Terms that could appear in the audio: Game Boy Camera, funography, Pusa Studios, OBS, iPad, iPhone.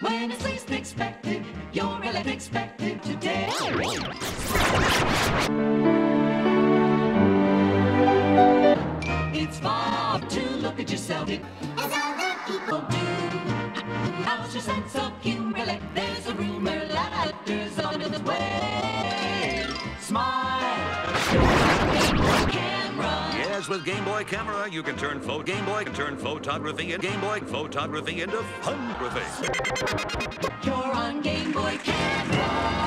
When it's least expected, you're really expected today. It's fun to look at yourself as other people do. How's your sense of humor? Like there's a rumor, laughter's on its way. Smile. With Game Boy Camera, you can turn photography and Game Boy photography into funography. You're on Game Boy Camera.